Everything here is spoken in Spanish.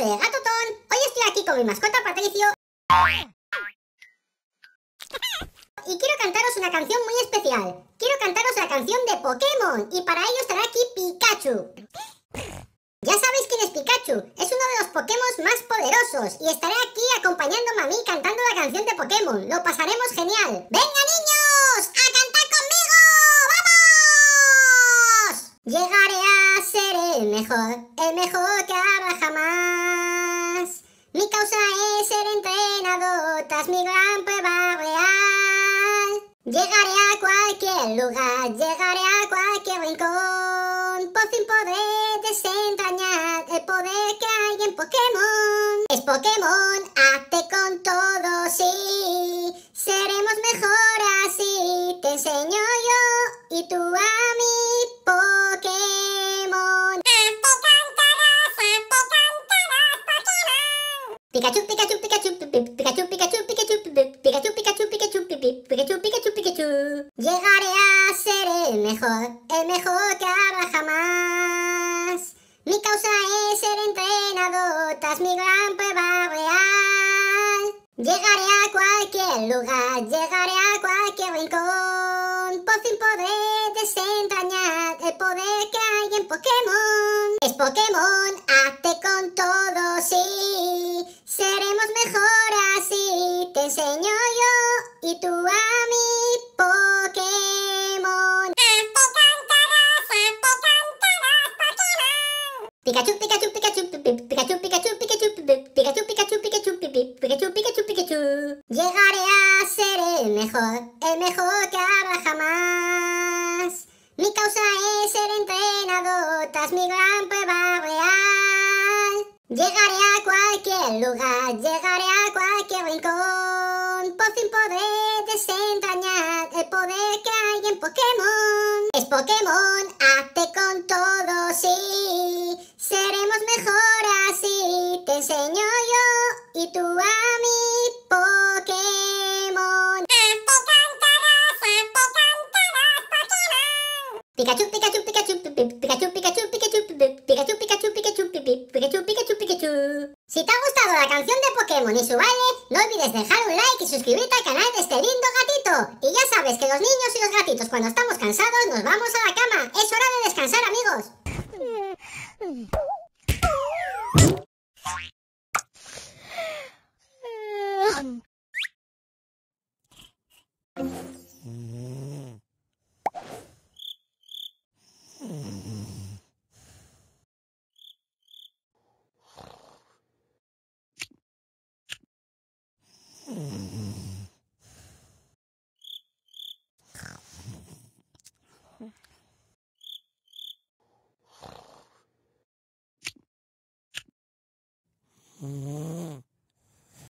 soy el Gato Ton. Hoy estoy aquí con mi mascota Patricio y quiero cantaros una canción muy especial. Quiero cantaros la canción de Pokémon y para ello estará aquí Pikachu. Ya sabéis quién es Pikachu, es uno de los Pokémon más poderosos y estaré aquí acompañándome a mí cantando la canción de Pokémon. Lo pasaremos genial. ¡Venga, niños! ¡A cantar conmigo! ¡Vamos! Llegaré a ser el mejor que habrá jamás. Mi causa es ser entrenador, tras mi gran prueba real. Llegaré a cualquier lugar, llegaré a cualquier rincón. Por fin podré desentrañar el poder que hay en Pokémon. Es Pokémon, hazte con todo, sí. Seremos mejor así, te enseño yo y tú a mí, Pokémon. Pikachu, Pikachu, Pikachu, Pikachu, Pikachu, Pikachu, Pikachu, Pikachu, Pikachu, Pikachu, Pikachu, Pikachu. Llegaré a ser el mejor que habrá jamás. Mi causa es ser entrenador, tras mi gran prueba real. Llegaré a cualquier lugar, llegaré a cualquier rincón. Por fin podré desentrañar el poder que hay en Pokémon. Es Pokémon, hazte con todo, sí. Seremos mejor así, te enseño yo y tú a mí, Pokémon. Pikachu, Pikachu, Pikachu, Pikachu, Pikachu, Pikachu, Pikachu, Pikachu, Pikachu, Pikachu, Pikachu, Pikachu. Llegaré a ser el mejor que habrá jamás. Mi causa es ser entrenador, tras mi gran prueba real. Llegaré a cualquier lugar, llegaré a cualquier rincón. Por fin podré desentrañar el poder que hay en Pokémon. Es Pokémon, hazte con todo, sí. Seremos mejor así, te enseño yo y tú a mí, Pokémon. Pikachu, Pikachu, Pikachu, Pikachu, Pikachu, Pikachu, Pikachu, Pikachu, Pikachu, Pikachu, Pikachu, Pikachu. Si te ha gustado la canción de Pokémon y su baile, no olvides dejar un like y suscribirte al canal de este lindo gatito. Y ya sabes que los niños y los gatitos cuando estamos cansados nos vamos a la cama. Es hora de descansar, amigos.